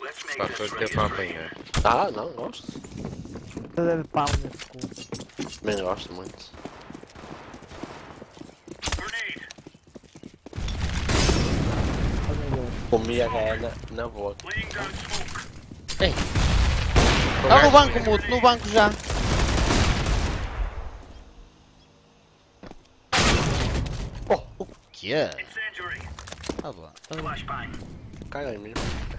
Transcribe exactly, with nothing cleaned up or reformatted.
Fatto che papa é. Ah, não, gosto. Você deve pau nesse cu. Também gosto muito. Comi a galera na volta. Ei! Tá no banco, Muto, no banco já! Oh, o que é? Tá bom. Caralho, mesmo.